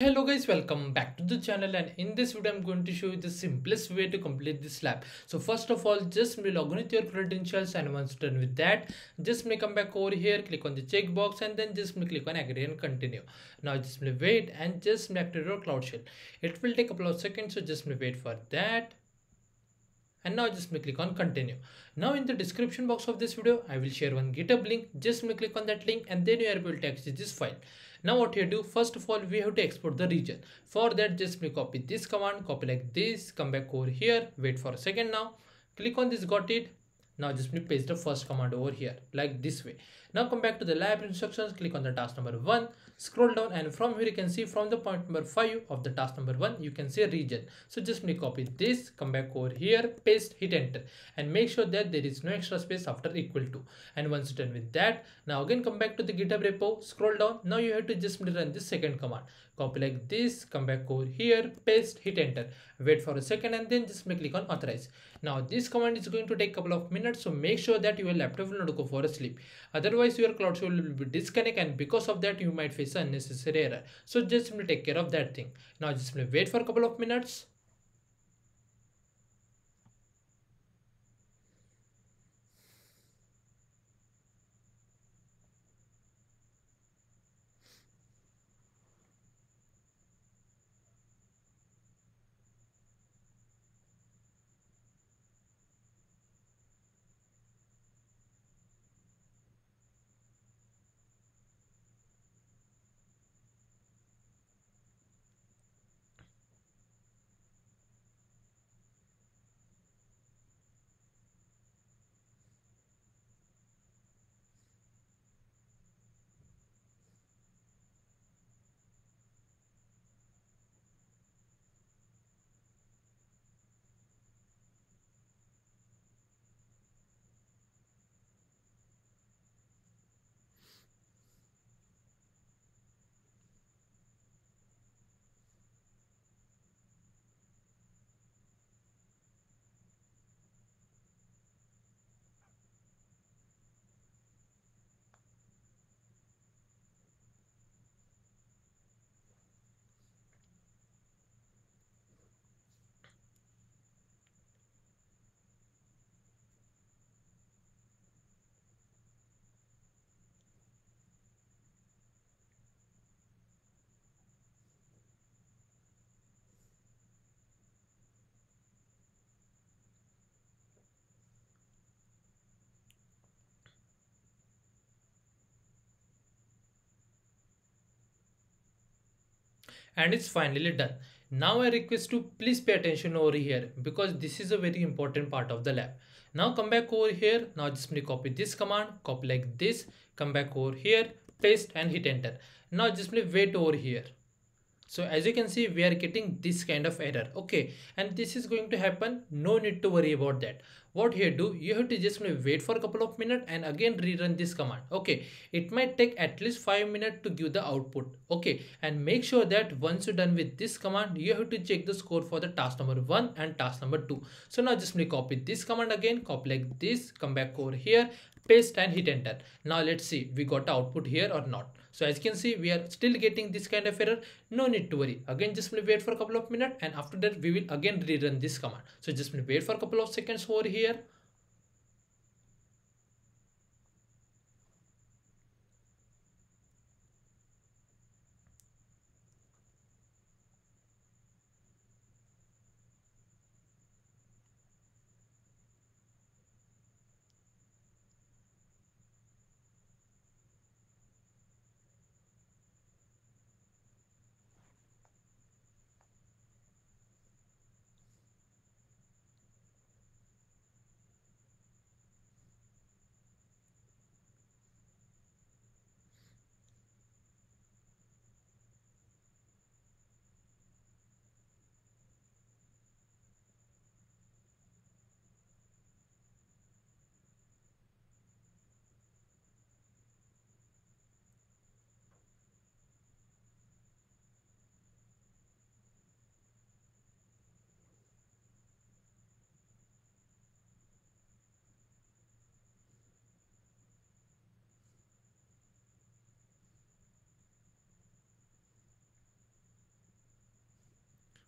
Hello guys, welcome back to the channel, and in this video I'm going to show you the simplest way to complete this lab. So first of all, just log in with your credentials, and once done with that, just come back over here, click on the checkbox, and then just click on agree and continue. Now just wait and just activate your cloud shell. It will take a couple of seconds, so just wait for that. And now just click on continue. Now in the description box of this video, I will share one GitHub link. Just click on that link and then you are able to access this file. Now what you do, first of all, we have to export the region. For that, just copy this command, copy like this, come back over here, wait for a second now. Click on this, got it. Now just paste the first command over here, like this way. Now come back to the lab instructions, click on the task number 1, scroll down, and from here you can see from the point number 5 of the task number 1, you can see region. So just copy this, come back over here, paste, hit enter, and make sure that there is no extra space after equal to. And once done with that, now again come back to the GitHub repo, scroll down. Now you have to just run this second command. Copy like this, come back over here, paste, hit enter, wait for a second, and then just click on authorize. Now this command is going to take a couple of minutes, so make sure that your laptop will not go for a sleep. Otherwise your cloud shell will be disconnected, and because of that you might face an unnecessary error. So just simply take care of that thing. Now just wait for a couple of minutes. And it's finally done. Now I request to please pay attention over here, because this is a very important part of the lab. Now come back over here. Now just copy this command, copy like this, come back over here, paste, and hit enter. Now just wait over here. So as you can see, we are getting this kind of error. Okay, and this is going to happen. No need to worry about that. What here do, you have to just wait for a couple of minutes and again rerun this command. Okay, it might take at least 5 minutes to give the output. Okay, and make sure that once you're done with this command, you have to check the score for the task number 1 and task number 2. So now just copy this command again, copy like this, come back over here, paste, and hit enter. Now let's see we got the output here or not. So as you can see, we are still getting this kind of error. No need to worry. Again, just wait for a couple of minutes, and after that we will again rerun this command. So just wait for a couple of seconds over here.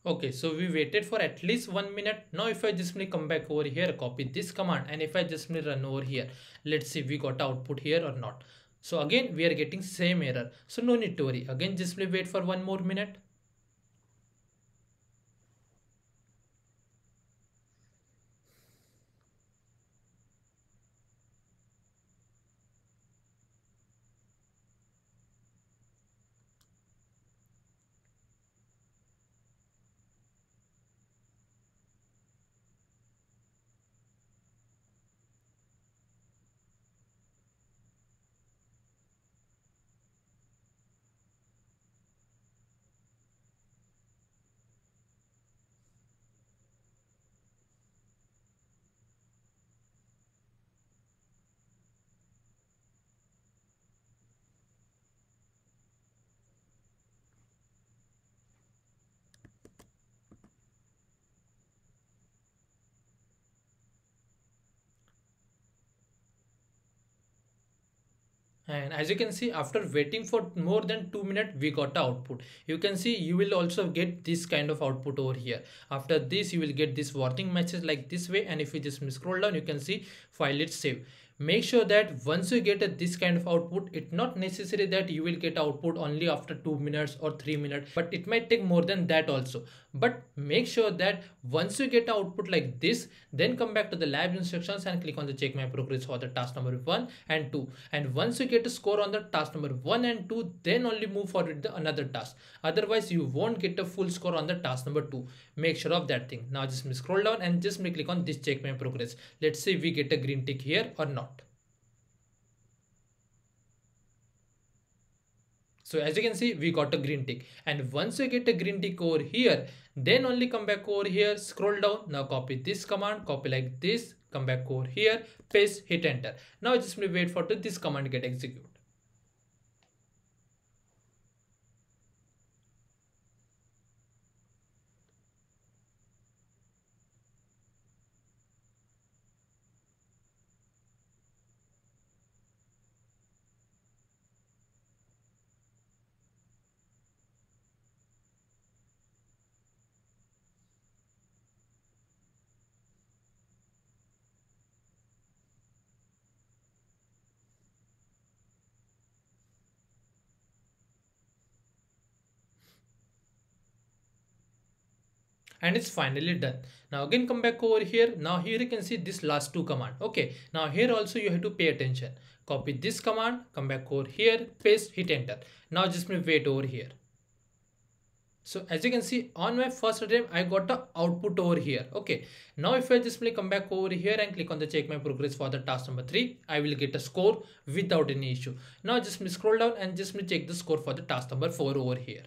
Okay, so we waited for at least 1 minute. Now if I just come back over here, copy this command, and if I just run over here, let's see we got output here or not. So again we are getting same error, so no need to worry. Again just wait for 1 more minute. And as you can see, after waiting for more than 2 minutes, we got the output. You can see you will also get this kind of output over here. After this, you will get this warning message like this way. And if you just scroll down, you can see file is saved. Make sure that once you get this kind of output, it's not necessary that you will get output only after 2 minutes or 3 minutes, but it might take more than that also. But make sure that once you get output like this, then come back to the lab instructions and click on the check my progress for the task number 1 and 2. And once you get a score on the task number 1 and 2, then only move forward to another task. Otherwise, you won't get a full score on the task number 2. Make sure of that thing. Now just scroll down and just click on this check my progress. Let's see if we get a green tick here or not. So as you can see, we got a green tick, and once you get a green tick over here, then only come back over here, scroll down. Now copy this command, copy like this, come back over here, paste, hit enter. Now just wait for this command get executed. And it's finally done. Now again come back over here. Now here you can see this last two command. Okay, now here also you have to pay attention. Copy this command, come back over here, paste, hit enter. Now just wait over here. So as you can see, on my first attempt I got the output over here. Okay, now if I just come back over here and click on the check my progress for the task number 3, I will get a score without any issue. Now just scroll down and just check the score for the task number 4 over here.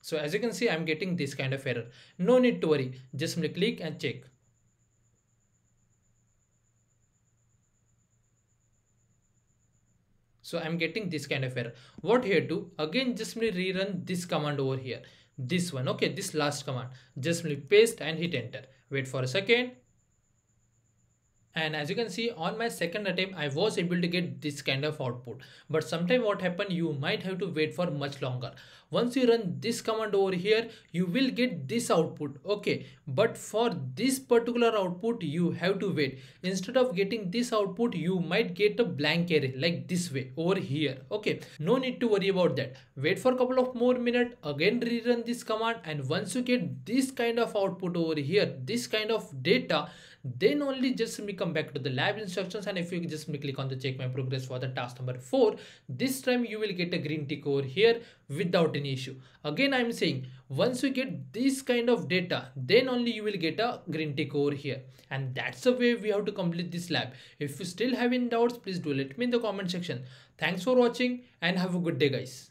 So as you can see, I'm getting this kind of error. No need to worry. Just click and check. So I'm getting this kind of error. What here do? Again, just rerun this command over here. This one. Okay, this last command. Just paste and hit enter. Wait for a second. And as you can see, on my second attempt, I was able to get this kind of output. But sometimes what happened, you might have to wait for much longer. Once you run this command over here, you will get this output. Okay, but for this particular output, you have to wait. Instead of getting this output, you might get a blank array like this way over here. Okay, no need to worry about that. Wait for a couple of more minutes, again rerun this command, and once you get this kind of output over here, this kind of data, then only just come back to the lab instructions. And if you just click on the check my progress for the task number 4, this time you will get a green tick over here without any issue. Again, I'm saying, once you get this kind of data, then only you will get a green tick over here. And that's the way we have to complete this lab. If you still have any doubts, please do let me in the comment section. Thanks for watching and have a good day, guys.